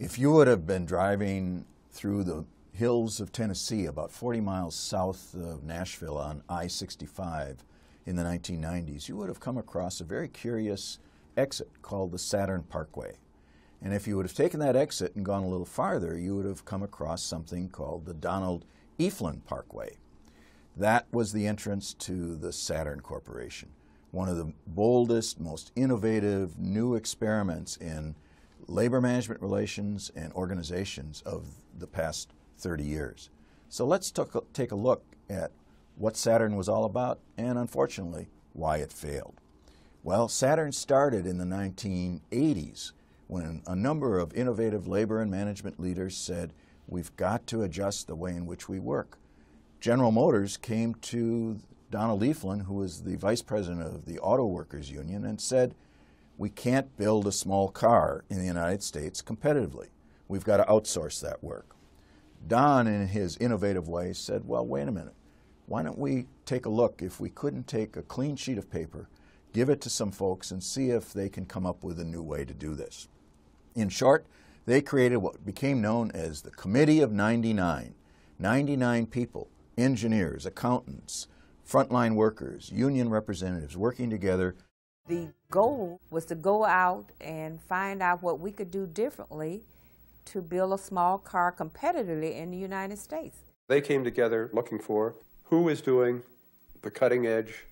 If you would have been driving through the hills of Tennessee, about 40 miles south of Nashville on I-65 in the 1990s, you would have come across a very curious exit called the Saturn Parkway. And if you would have taken that exit and gone a little farther, you would have come across something called the Donald Ephlin Parkway. That was the entrance to the Saturn Corporation, one of the boldest, most innovative new experiments in labor management relations and organizations of the past 30 years. So let's take a look at what Saturn was all about and, unfortunately, why it failed. Well, Saturn started in the 1980s when a number of innovative labor and management leaders said, we've got to adjust the way in which we work. General Motors came to Donald Ephlin, who was the vice president of the Auto Workers Union, and said, we can't build a small car in the United States competitively. We've got to outsource that work. Don, in his innovative way, said, well, wait a minute. Why don't we take a look if we couldn't take a clean sheet of paper, give it to some folks, and see if they can come up with a new way to do this. In short, they created what became known as the Committee of 99. 99 people, engineers, accountants, frontline workers, union representatives working together. The goal was to go out and find out what we could do differently to build a small car competitively in the United States. They came together looking for who is doing the cutting edge,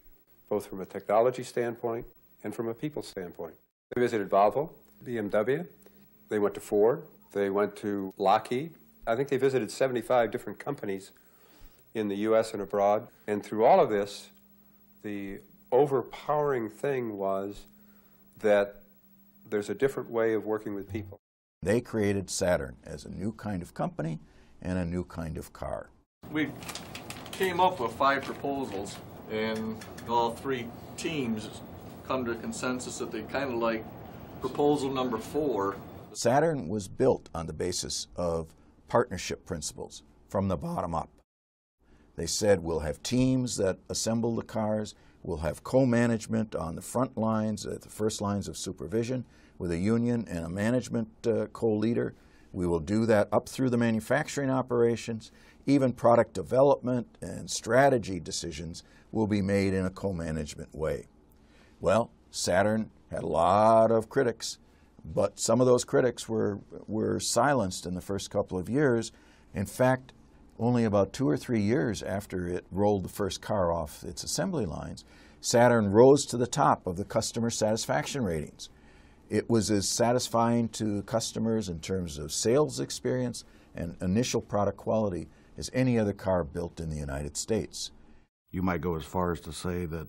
both from a technology standpoint and from a people standpoint. They visited Volvo, BMW, they went to Ford, they went to Lockheed. I think they visited 75 different companies in the U.S. and abroad. And through all of this, the overpowering thing was that there's a different way of working with people. They created Saturn as a new kind of company and a new kind of car. We came up with 5 proposals, and all 3 teams come to a consensus that they kind of like proposal number 4. Saturn was built on the basis of partnership principles from the bottom up. They said, we'll have teams that assemble the cars, we'll have co-management on the front lines, at the first lines of supervision, with a union and a management co-leader. We will do that up through the manufacturing operations. Even product development and strategy decisions will be made in a co-management way. Well, Saturn had a lot of critics, but some of those critics were silenced in the first couple of years. In fact, only about 2 or 3 years after it rolled the first car off its assembly lines, Saturn rose to the top of the customer satisfaction ratings. It was as satisfying to customers in terms of sales experience and initial product quality as any other car built in the United States. You might go as far as to say that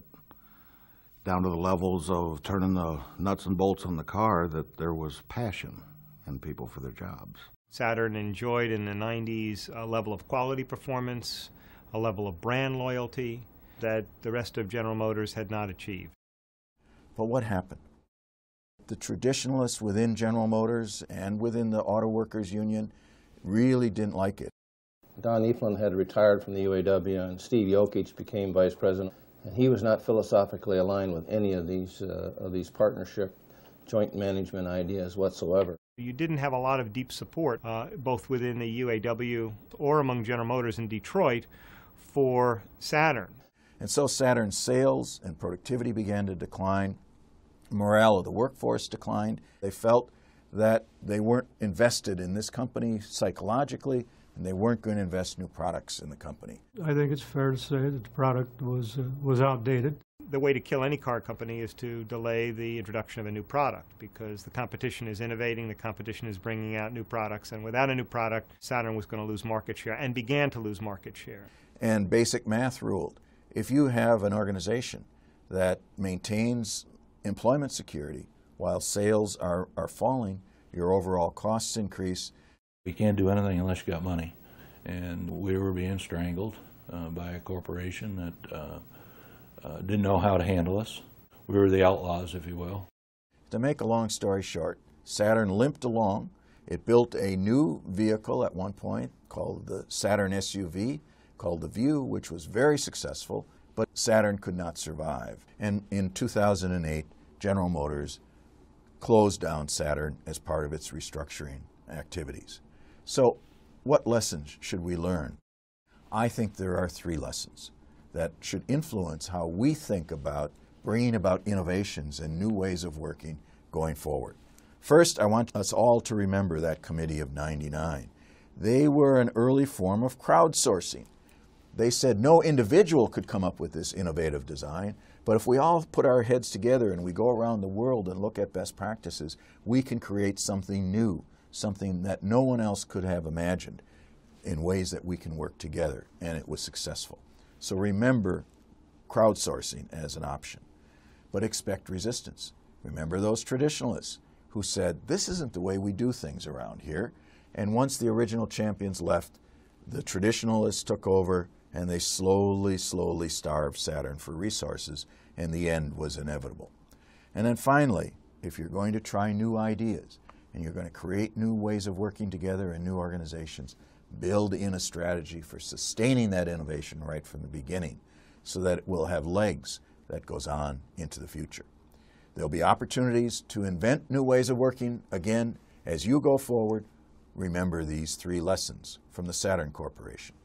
down to the levels of turning the nuts and bolts on the car, that there was passion in people for their jobs. Saturn enjoyed in the 90s a level of quality performance, a level of brand loyalty that the rest of General Motors had not achieved. But what happened? The traditionalists within General Motors and within the Auto Workers Union really didn't like it. Don Ephlin had retired from the UAW, and Steve Yokich became vice president. And he was not philosophically aligned with any of these partnership joint management ideas whatsoever. You didn't have a lot of deep support, both within the UAW or among General Motors in Detroit, for Saturn. And so Saturn's sales and productivity began to decline. Morale of the workforce declined. They felt that they weren't invested in this company psychologically, and they weren't going to invest new products in the company. I think it's fair to say that the product was outdated. The way to kill any car company is to delay the introduction of a new product, because the competition is innovating, the competition is bringing out new products, and without a new product, Saturn was going to lose market share, and began to lose market share. And basic math ruled. If you have an organization that maintains employment security while sales are falling, your overall costs increase. You can't do anything unless you got money, and we were being strangled by a corporation that didn't know how to handle us. We were the outlaws, if you will. To make a long story short, Saturn limped along. It built a new vehicle at one point called the Saturn SUV, called the Vue, which was very successful, but Saturn could not survive. And in 2008, General Motors closed down Saturn as part of its restructuring activities. So what lessons should we learn? I think there are three lessons that should influence how we think about bringing about innovations and new ways of working going forward. First, I want us all to remember that Committee of 99. They were an early form of crowdsourcing. They said no individual could come up with this innovative design, but if we all put our heads together and we go around the world and look at best practices, we can create something new, something that no one else could have imagined in ways that we can work together, and it was successful. So remember crowdsourcing as an option, but expect resistance. Remember those traditionalists who said, this isn't the way we do things around here. And once the original champions left, the traditionalists took over, and they slowly, slowly starved Saturn for resources, and the end was inevitable. And then finally, if you're going to try new ideas, and you're going to create new ways of working together and new organizations, build in a strategy for sustaining that innovation right from the beginning, so that it will have legs that goes on into the future. There'll be opportunities to invent new ways of working. Again, as you go forward, remember these three lessons from the Saturn Corporation.